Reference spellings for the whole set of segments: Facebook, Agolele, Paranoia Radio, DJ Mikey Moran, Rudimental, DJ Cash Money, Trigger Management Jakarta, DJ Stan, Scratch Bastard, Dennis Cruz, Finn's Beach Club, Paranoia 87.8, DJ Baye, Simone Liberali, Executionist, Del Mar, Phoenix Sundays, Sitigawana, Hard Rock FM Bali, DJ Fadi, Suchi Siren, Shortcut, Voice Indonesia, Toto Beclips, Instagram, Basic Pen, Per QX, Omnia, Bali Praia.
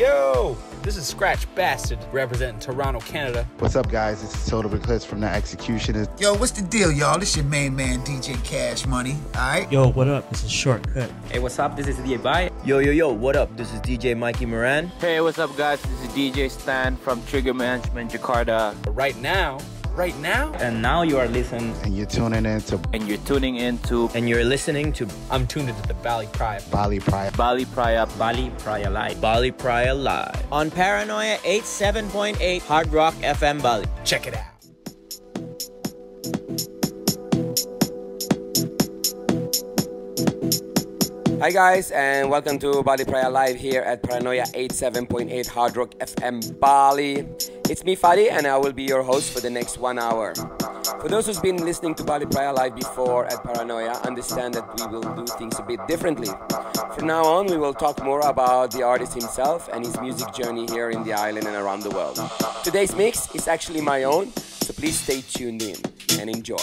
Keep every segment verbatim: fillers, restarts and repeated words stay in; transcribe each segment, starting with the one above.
Yo, this is Scratch Bastard representing Toronto, Canada. What's up, guys? This is Toto Beclips from the Executionist. Yo, what's the deal, y'all? This your main man, D J Cash Money. All right. Yo, what up? This is Shortcut. Hey, what's up? This is D J Baye. Yo, yo, yo, what up? This is D J Mikey Moran. Hey, what's up, guys? This is D J Stan from Trigger Management Jakarta. Right now. Right now, and now you are listening, and you're tuning into, and you're tuning into, and you're listening to. I'm tuned into the Bali Praia, Bali Praia, Bali Praia, Bali Praia Live, Bali Praia Live on Paranoia eighty-seven point eight Hard Rock F M Bali. Check it out. Hi guys, and welcome to Bali Praia Live here at Paranoia eighty-seven point eight Hard Rock F M Bali. It's me, Fadi, and I will be your host for the next one hour. For those who's been listening to Bali Praia Live before at Paranoia, understand that we will do things a bit differently. From now on, we will talk more about the artist himself and his music journey here in the island and around the world. Today's mix is actually my own, so please stay tuned in and enjoy.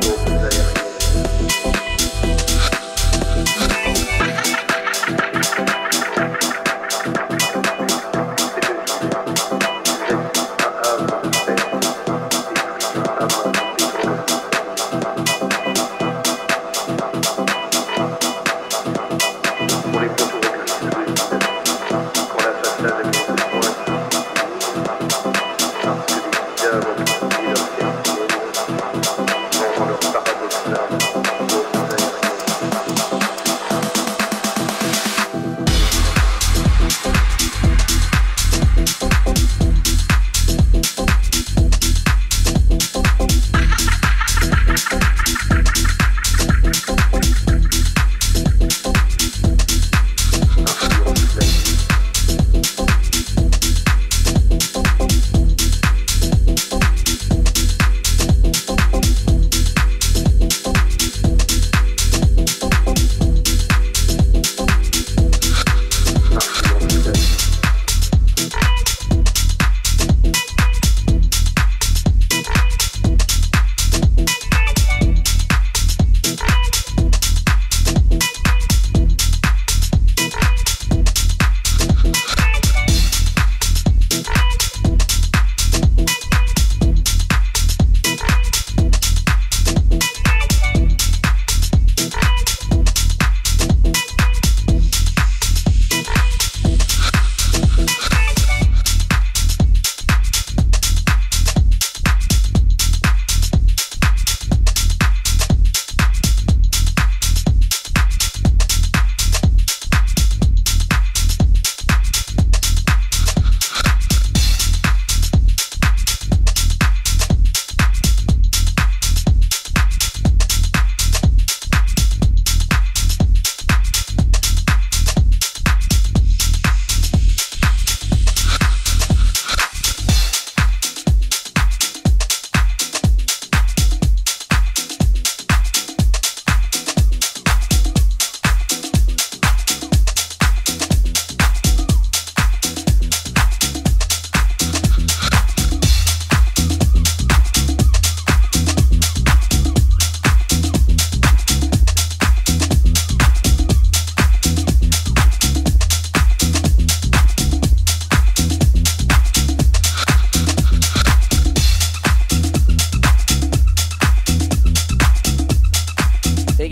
Thank you.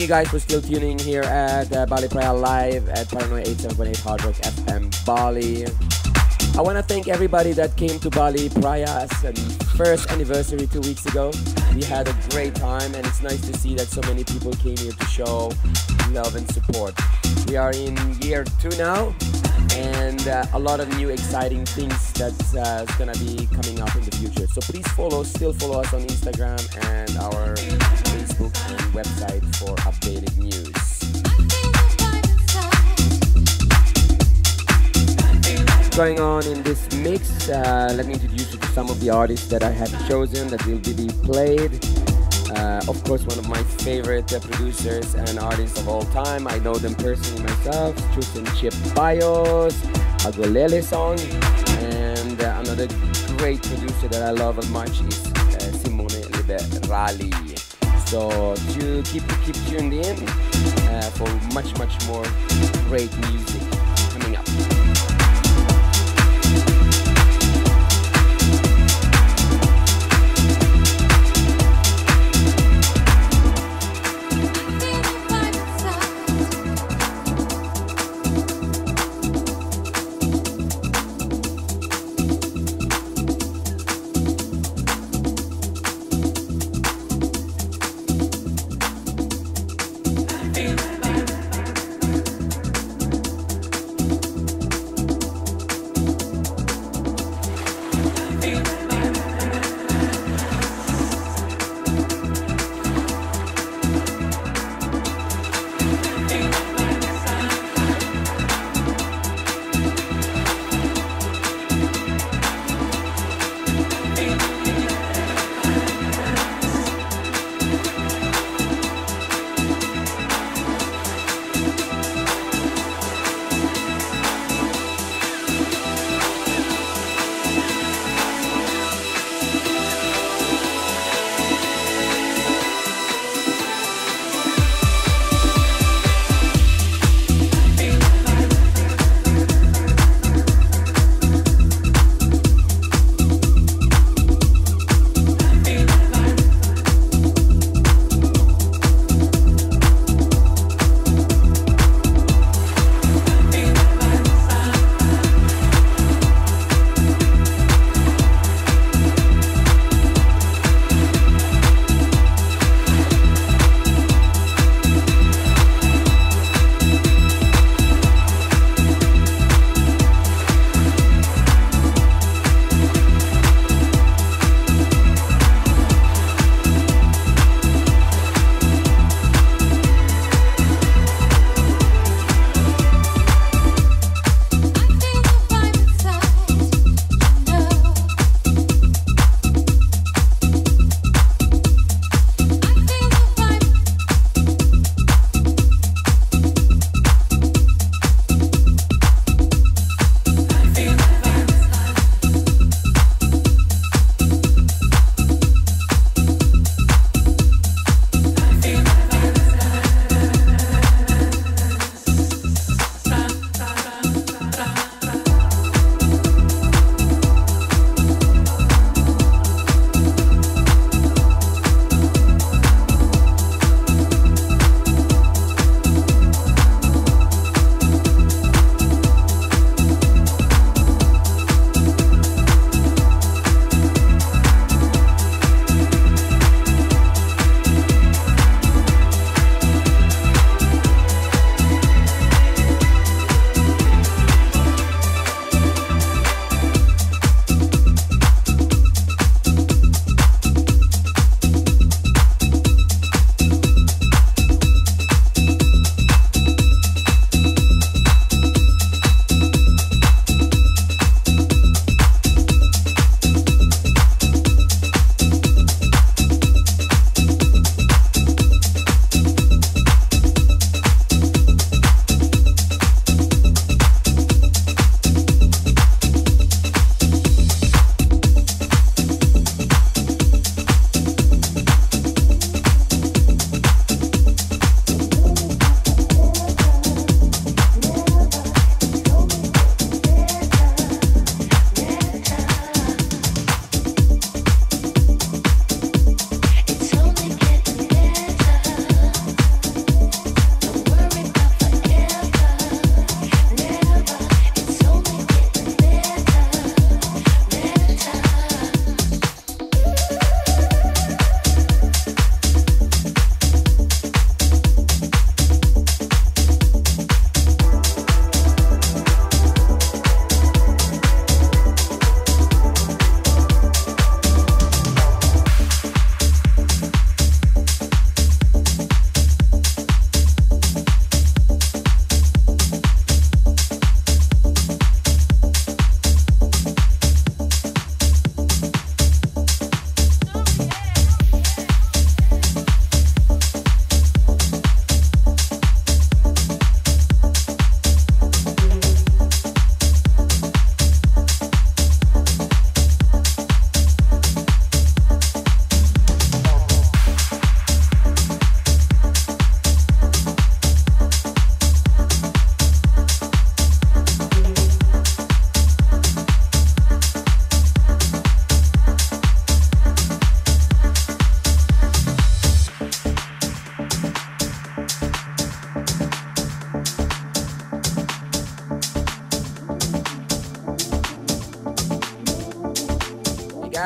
you guys for still tuning here at uh, Bali Praia Live at Paranoia eighty-seven point eight Hard Rock F M Bali. I want to thank everybody that came to Bali Praia's first anniversary two weeks ago. We had a great time, and it's nice to see that so many people came here to show love and support. We are in year two now, and uh, a lot of new exciting things that's uh, going to be coming up in the future. So please follow, still follow us on Instagram and our Facebook and website for updated news. Going on in this mix, uh, let me introduce you to some of the artists that I have chosen that will be played. Uh, of course, one of my favorite uh, producers and artists of all time. I know them personally myself, Truth and Chip Bios, Agolele song, and uh, another great producer that I love much is uh, Simone Liberali. So to keep keep tuned in uh, for much much more great music coming up.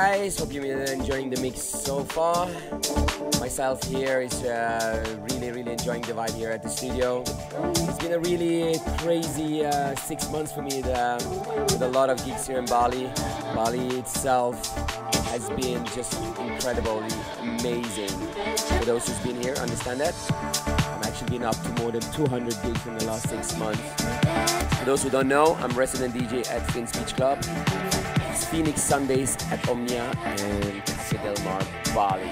guys. Hope you've been enjoying the mix so far. Myself here is uh, really, really enjoying the vibe here at the studio. It's been a really crazy uh, six months for me the, with a lot of gigs here in Bali. Bali itself has been just incredibly amazing. For those who've been here, understand that. I've actually been up to more than two hundred gigs in the last six months. For those who don't know, I'm resident D J at Finn's Beach Club. It's Phoenix Sundays at Omnia and it's Del Mar, Bali.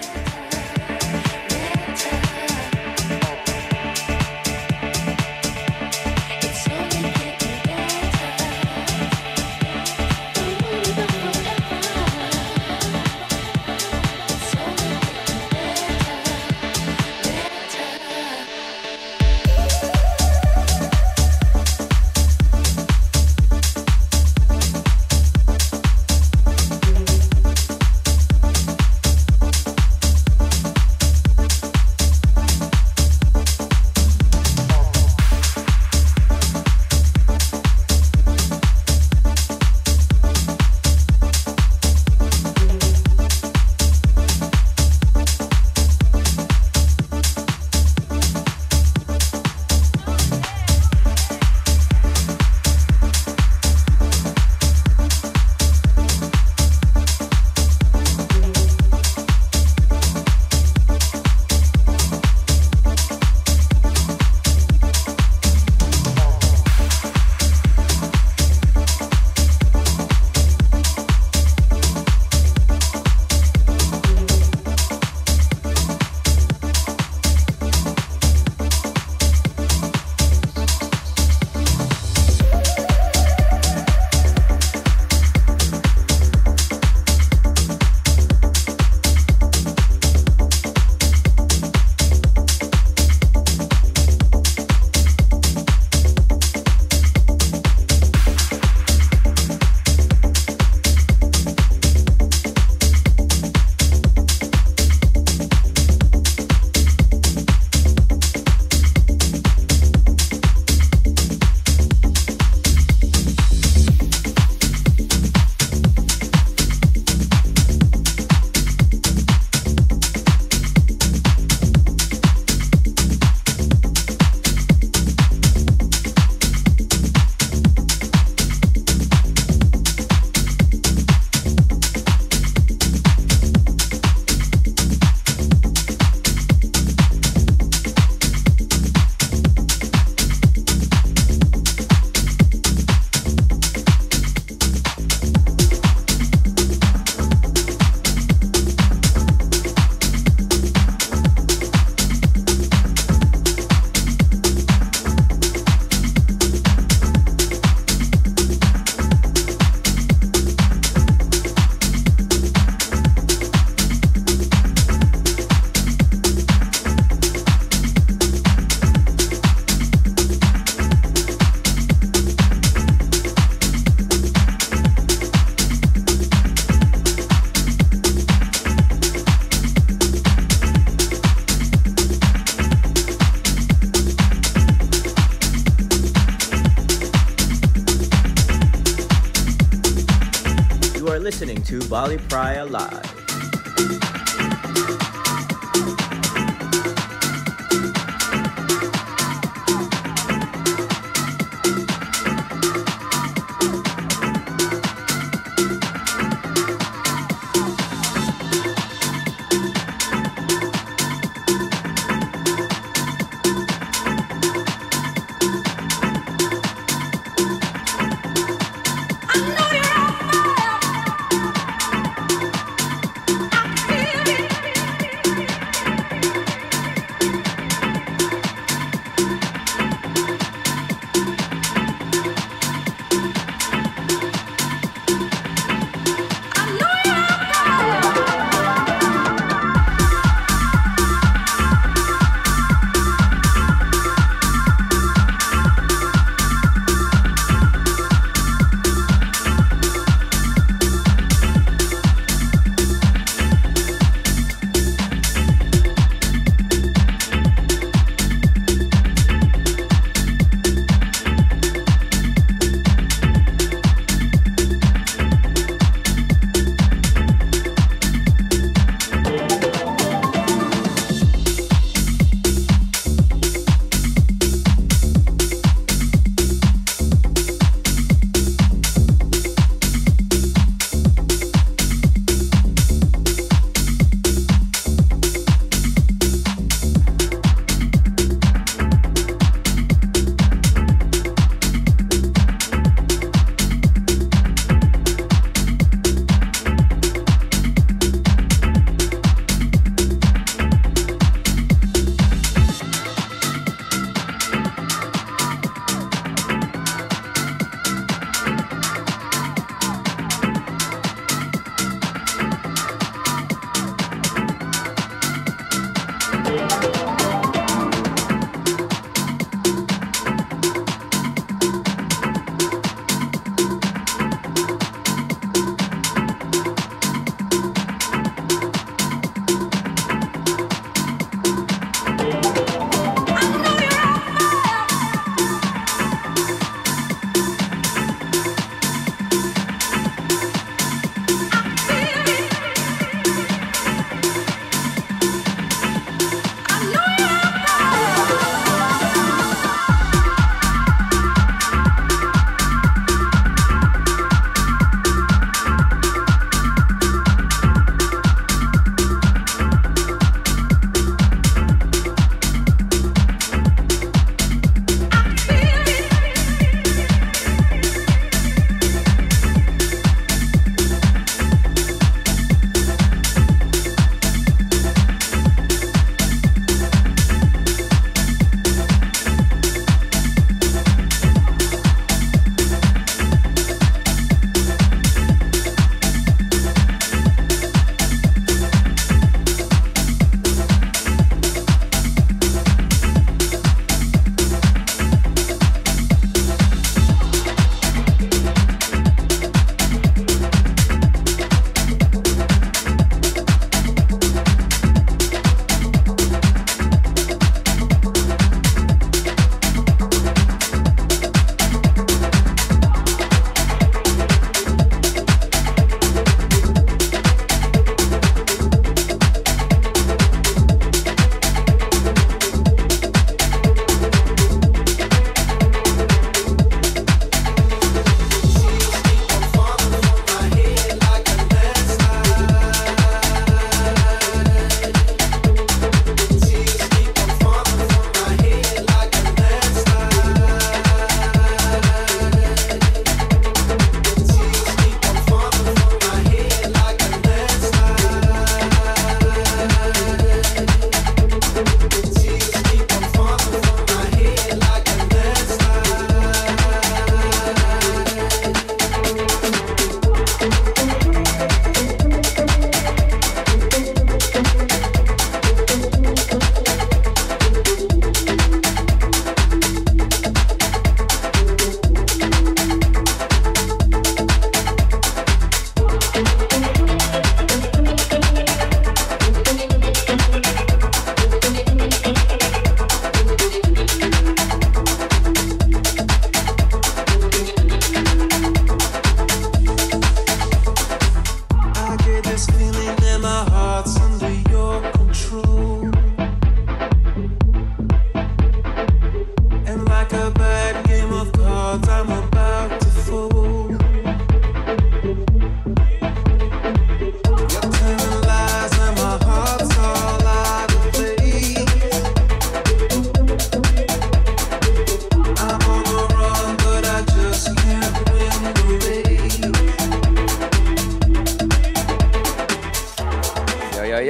Listening to Bali Praia Live. I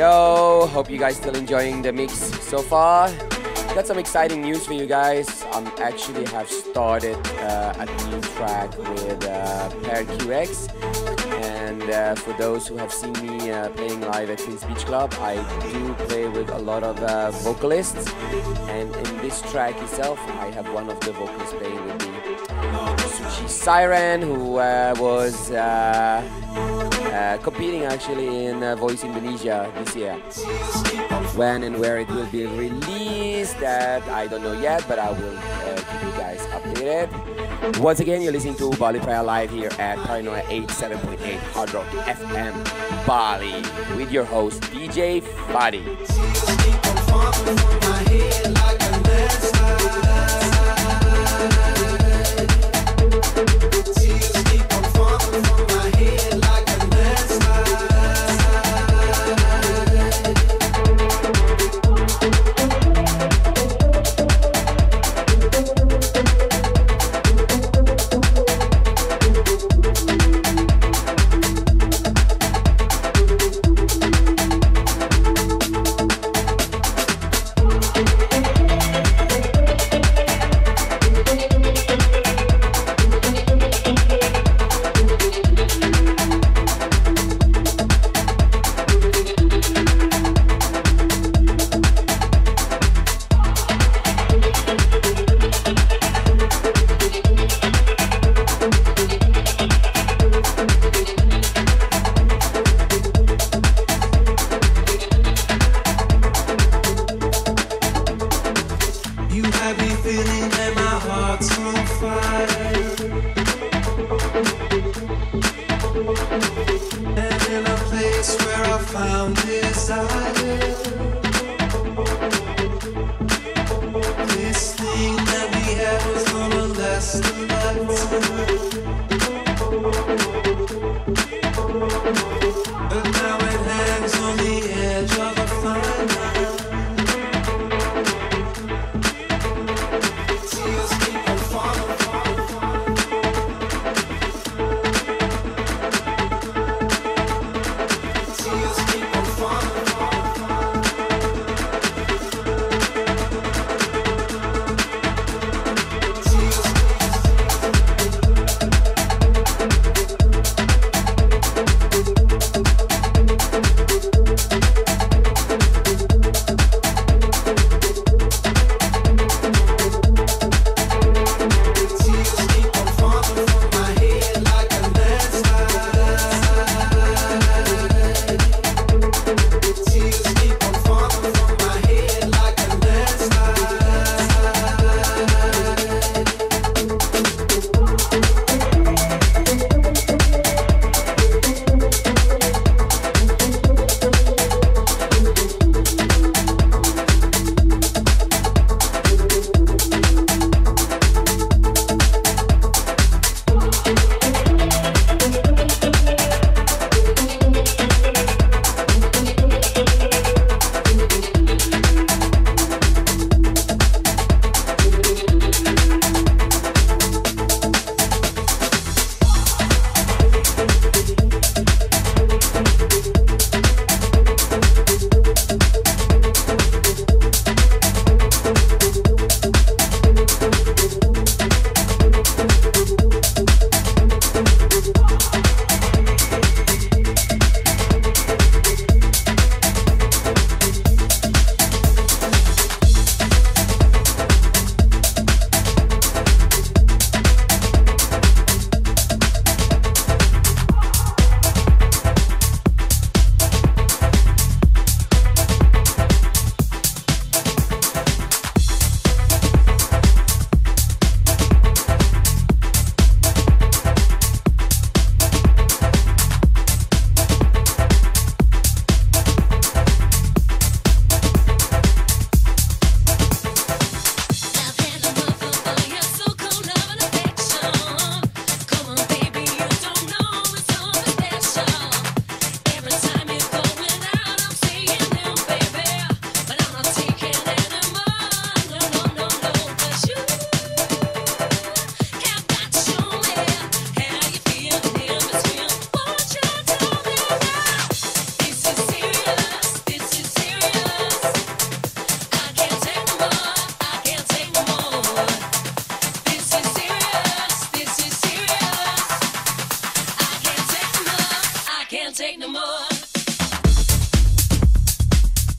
show. Hope you guys still enjoying the mix so far. Got some exciting news for you guys. I um, actually have started uh, a new track with uh, Per Q X. And uh, for those who have seen me uh, playing live at Finn's Beach Club, I do play with a lot of uh, vocalists. And in this track itself, I have one of the vocalists playing with me, Suchi Siren, who uh, was uh, uh, competing actually in uh, Voice Indonesia this year. When and where it will be released, that I don't know yet, but I will uh, keep you guys updated. Once again, you're listening to Bali Praia live here at Paranoia eighty-seven point eight Hard Rock F M Bali with your host D J Baye.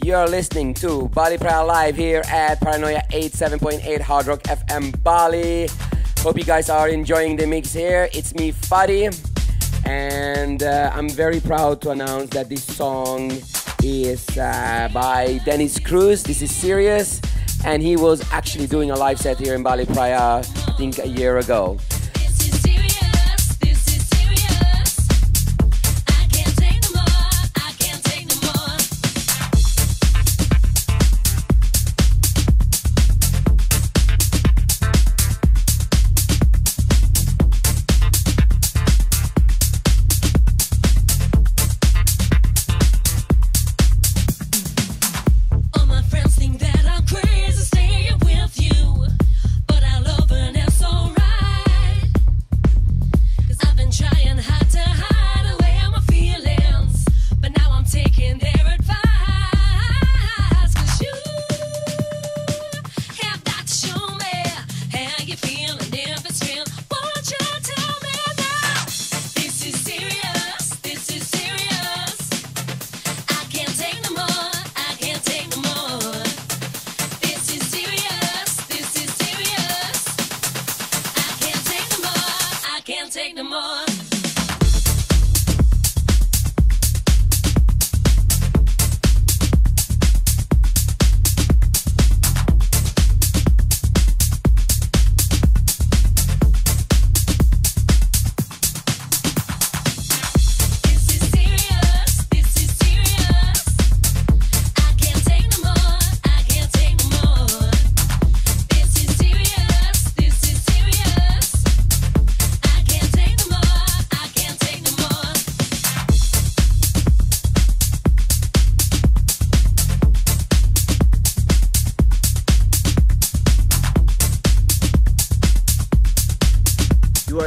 You're listening to Bali Praia Live here at Paranoia eighty-seven point eight Hard Rock F M Bali. Hope you guys are enjoying the mix here. It's me, Fadi, and uh, I'm very proud to announce that this song is uh, by Dennis Cruz. This is serious, and he was actually doing a live set here in Bali Praia, I think a year ago.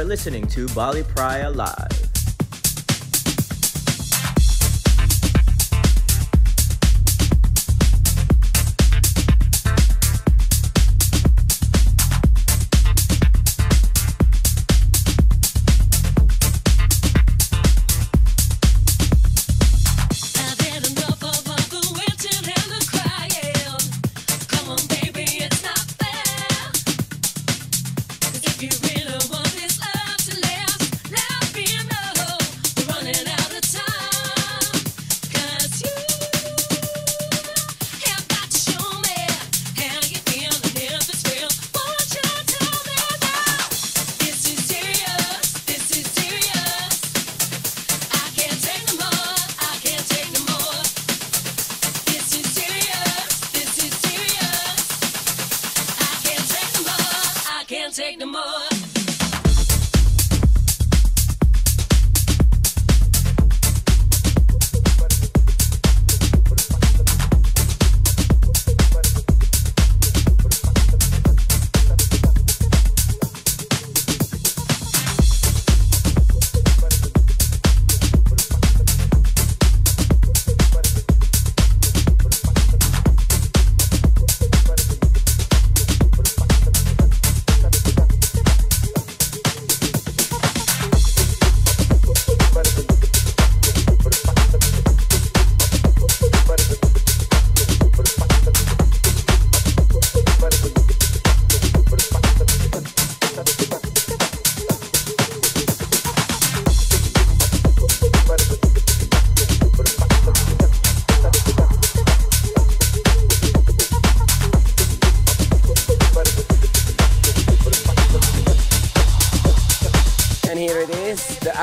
Listening to Bali Praia Live.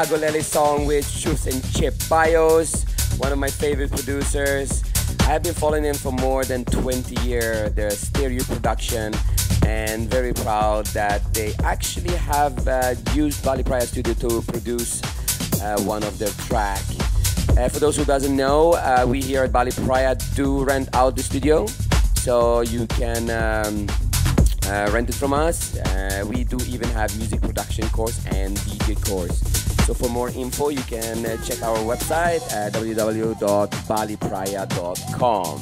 Agolele song with Shoots and Chip Bios, one of my favorite producers. I have been following them for more than twenty years, their stereo production, and very proud that they actually have uh, used Bali Praia Studio to produce uh, one of their tracks. Uh, for those who doesn't know, uh, we here at Bali Praia do rent out the studio, so you can um, uh, rent it from us. Uh, we do even have music production course and D J course. So for more info, you can check our website at w w w dot bali praia dot com.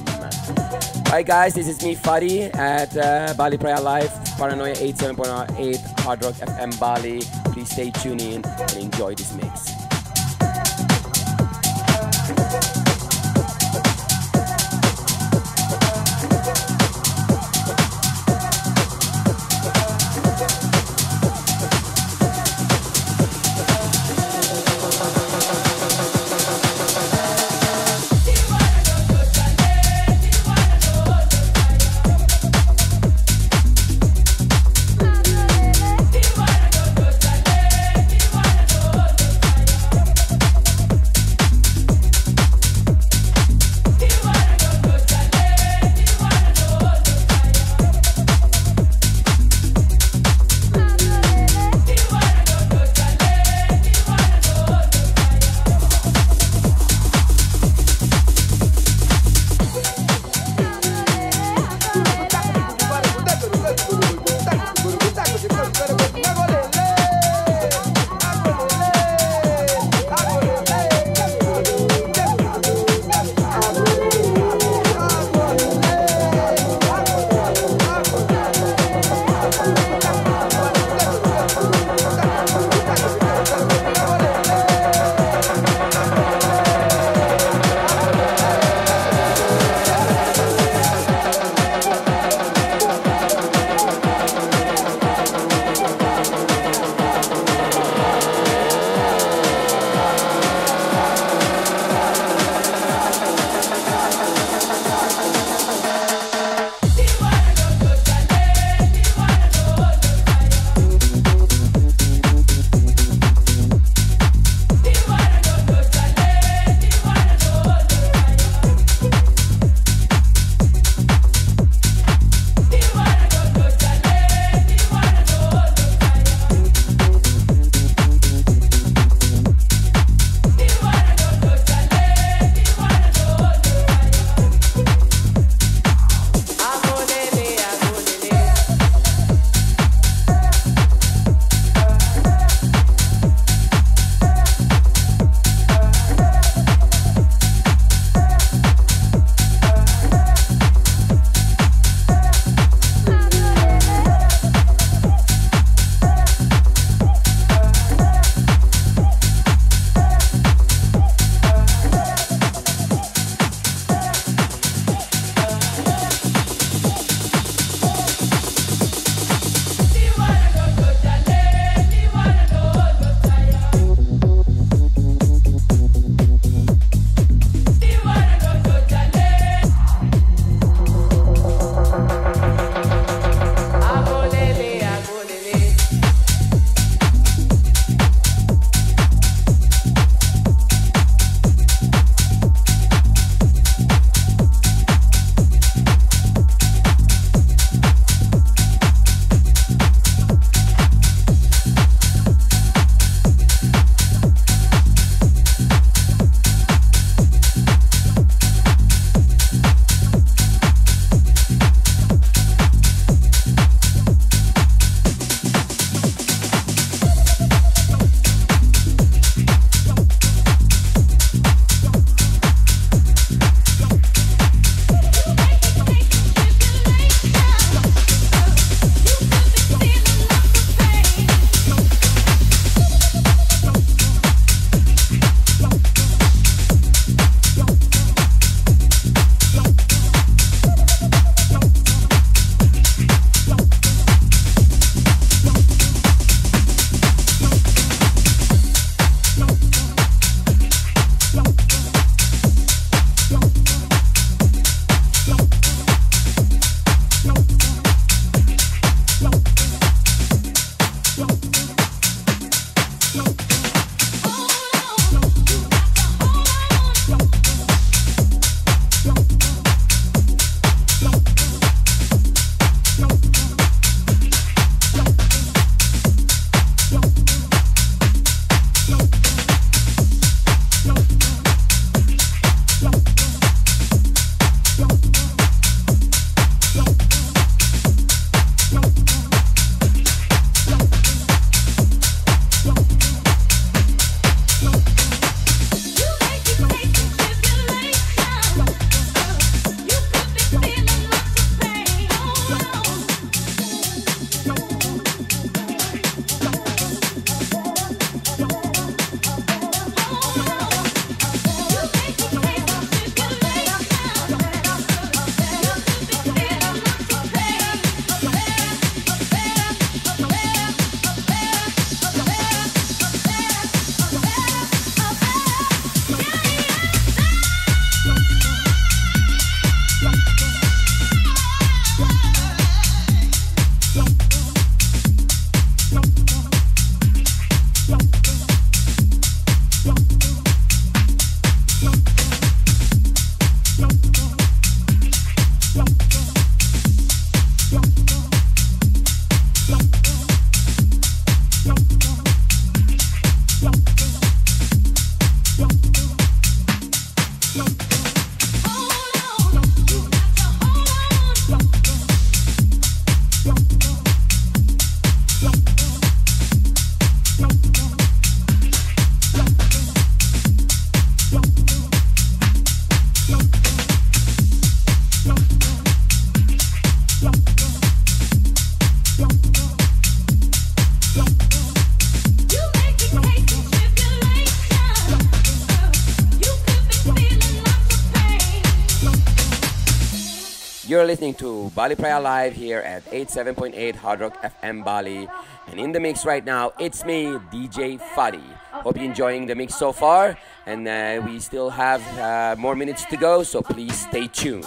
Alright guys, this is me, Fadi, at uh, Bali Praia Live, Paranoia eighty-seven point eight, Hard Rock F M Bali. Please stay tuned in and enjoy this mix. You're listening to Bali Praia Live here at eighty-seven point eight Hard Rock F M Bali. And in the mix right now, it's me, D J Fadi. Hope you're enjoying the mix so far. And uh, we still have uh, more minutes to go, so please stay tuned.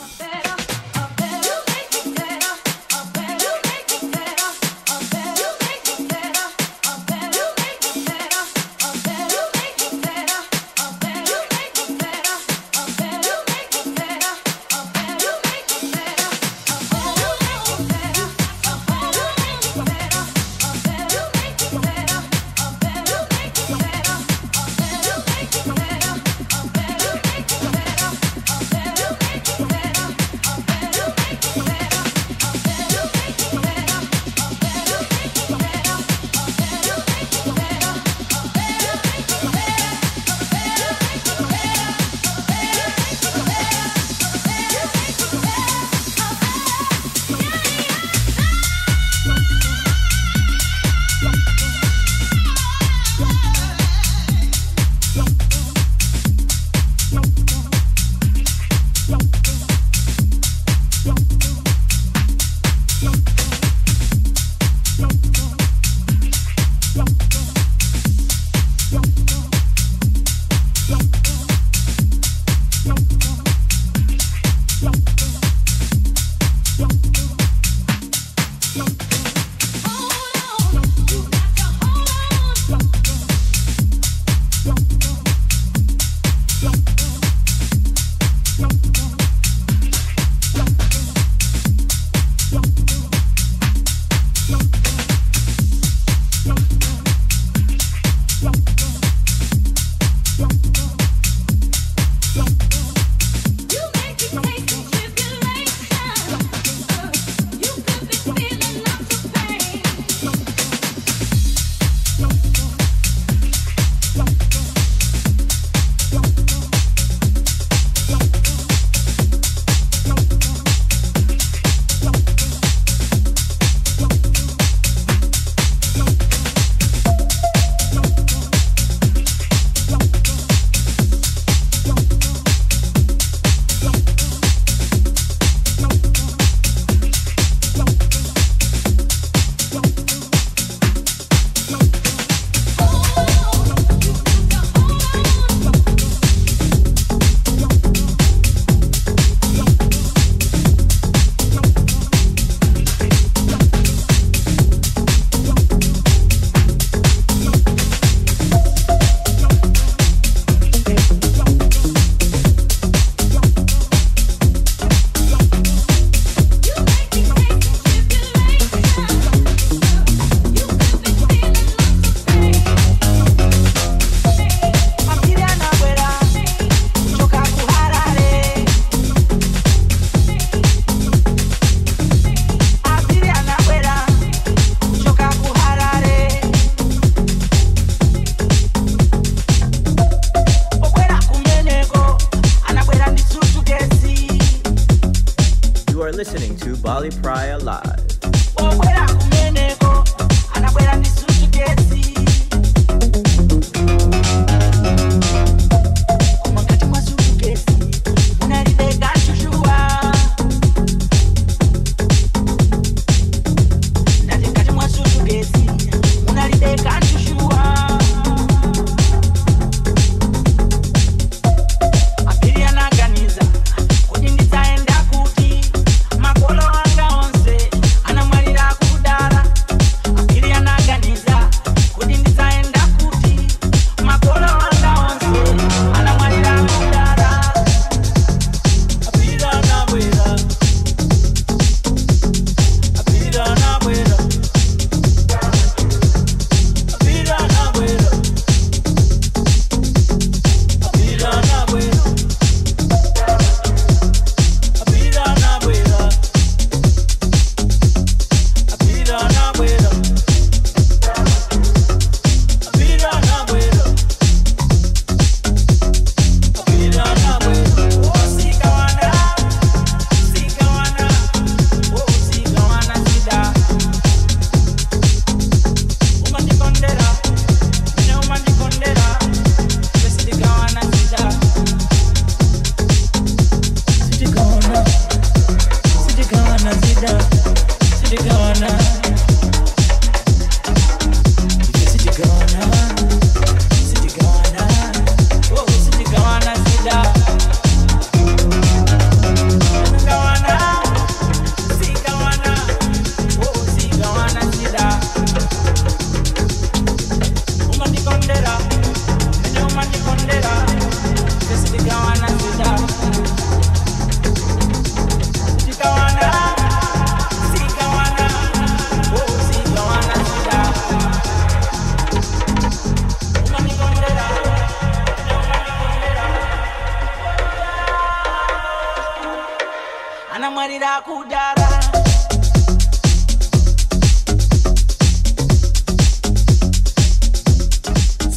listening to Bali Praia Live.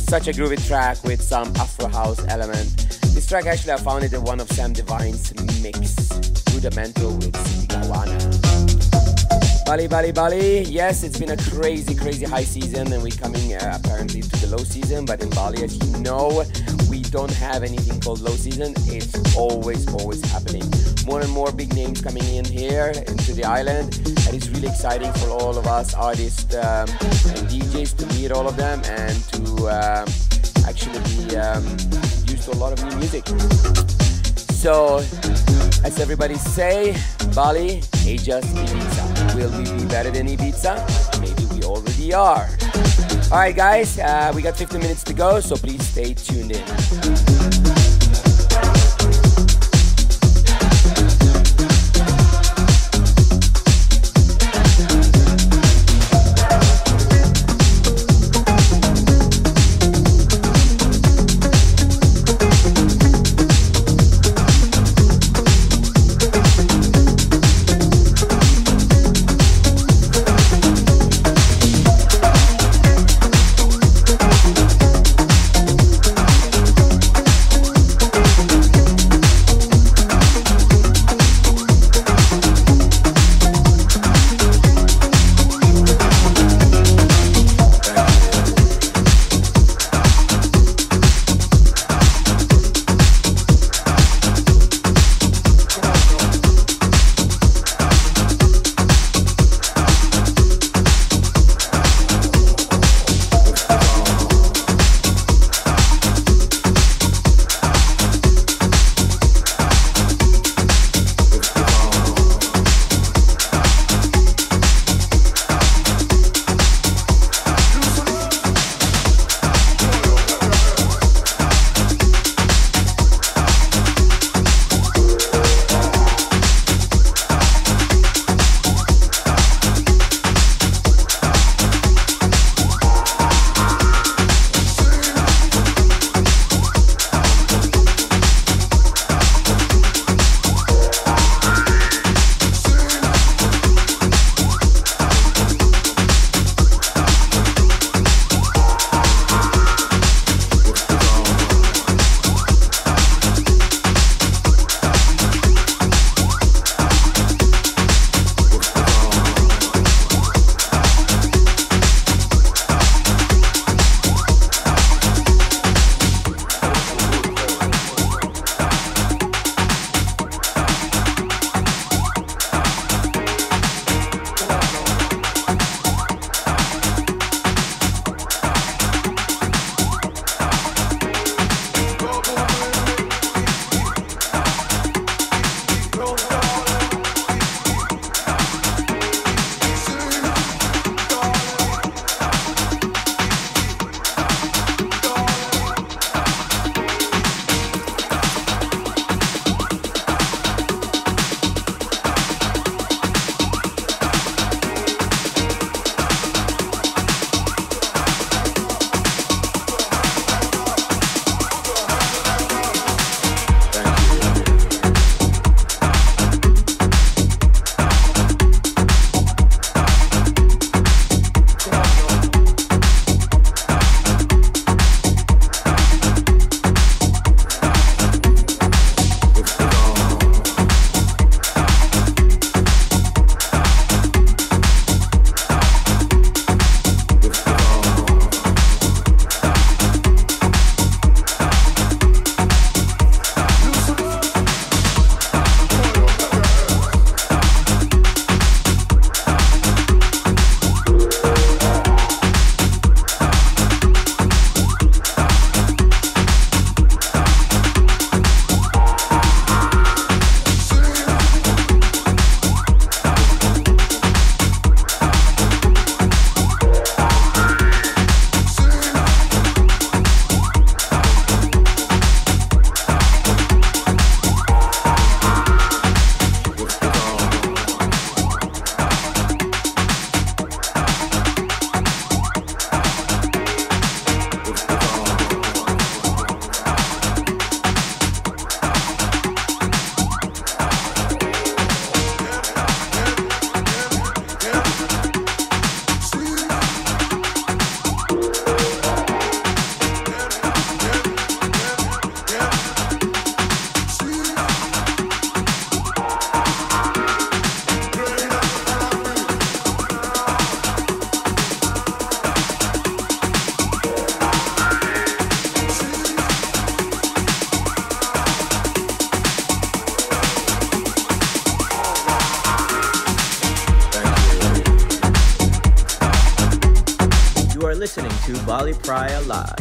Such a groovy track with some Afro house element. This track actually I found it in one of Sam Devine's mix, Rudimental with Sitigawana. Bali, Bali, Bali. Yes, it's been a crazy, crazy high season, and we're coming uh, apparently to the low season. But in Bali, as you know, we don't have anything called low season. It's always, always happening. More and more big names coming in here into the island, and it's really exciting for all of us artists um, and D Js to meet all of them and to um, actually be um, used to a lot of new music. So, as everybody say, Bali, Aja's Ibiza. Will we be better than Ibiza? Maybe we already are. Alright guys, uh, we got fifteen minutes to go, so please stay tuned in. Bali Praia Live.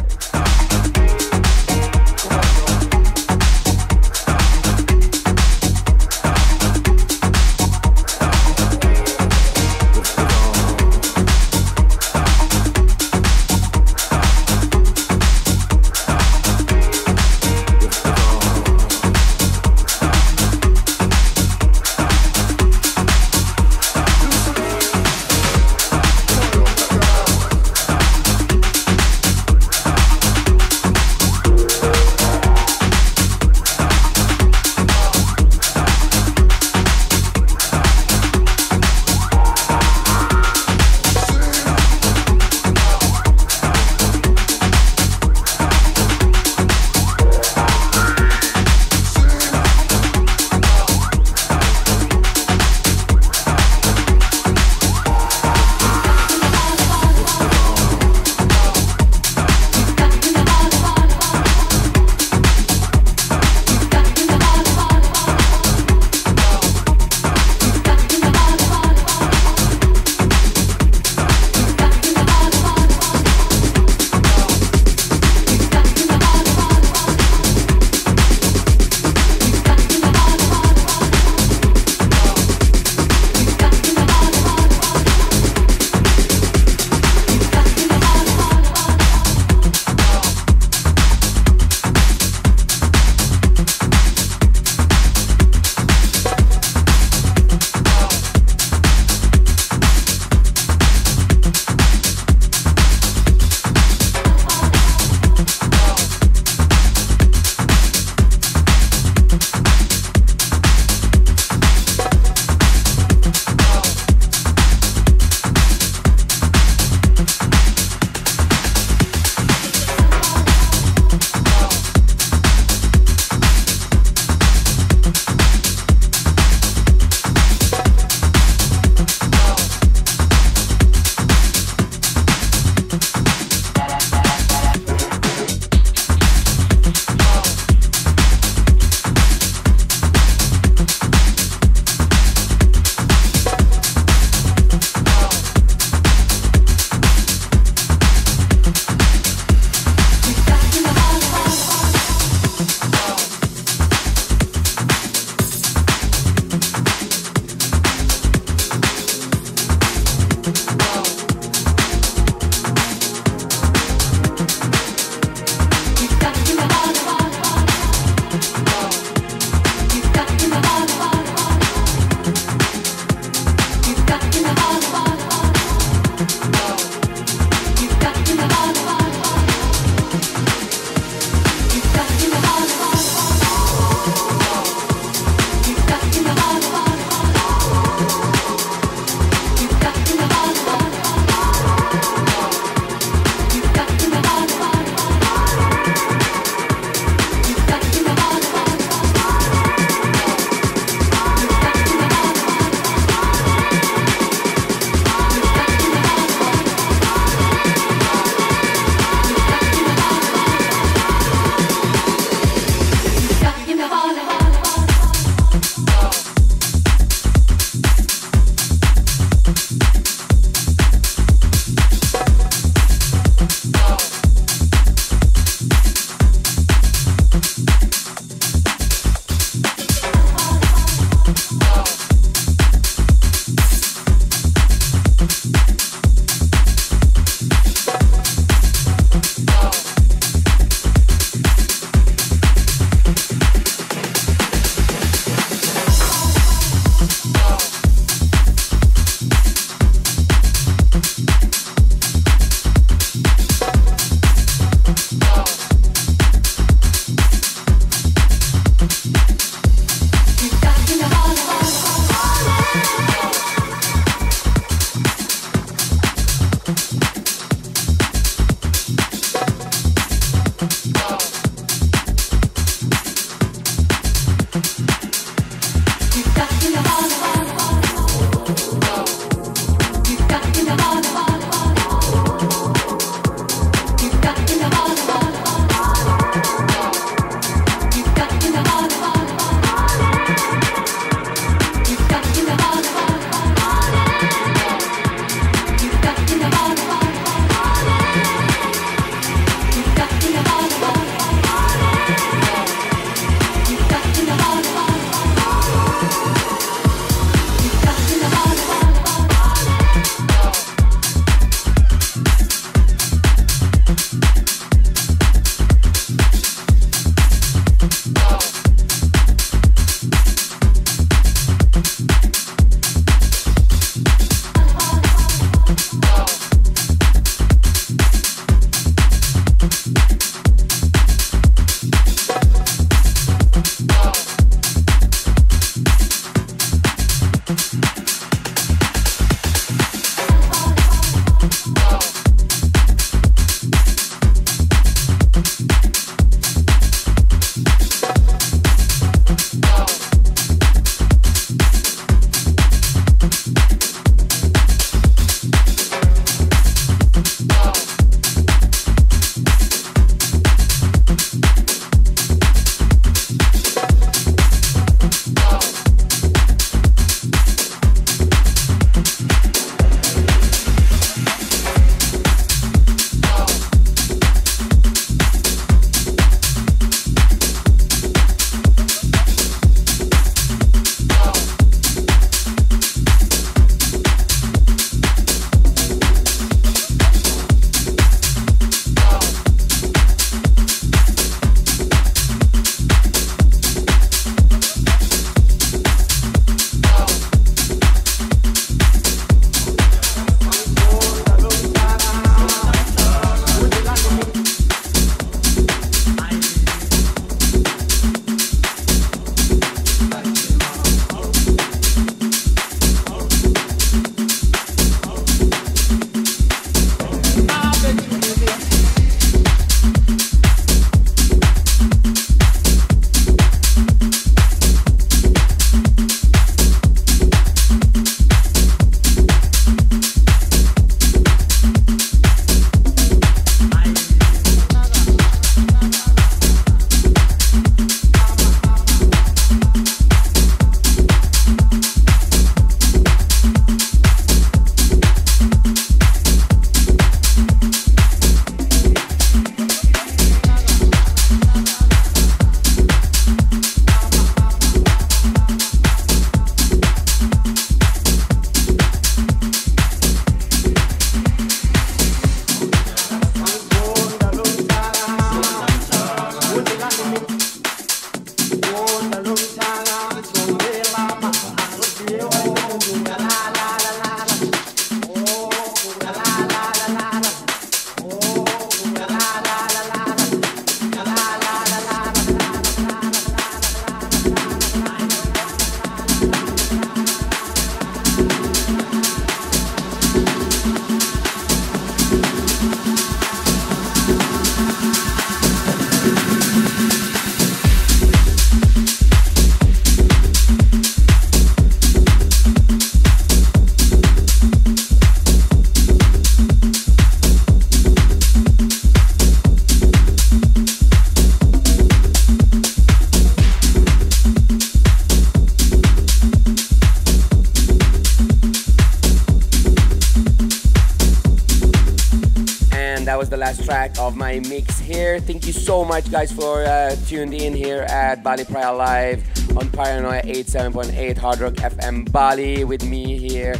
last track of my mix here. Thank you so much, guys, for uh, tuned in here at Bali Praia Live on Paranoia eighty-seven point eight Hard Rock F M Bali with me here,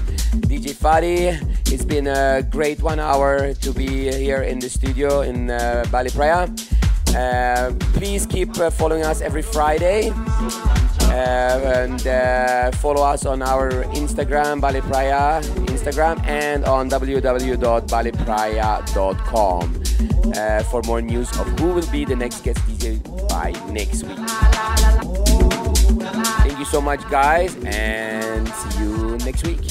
D J Fadi. It's been a great one hour to be here in the studio in uh, Bali Praia. Uh, please keep uh, following us every Friday. Uh, and uh, follow us on our Instagram, Bali Praia Instagram, and on w w w dot bali praia dot com uh, for more news of who will be the next guest D J by next week. Thank you so much, guys, and see you next week.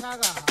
Naga.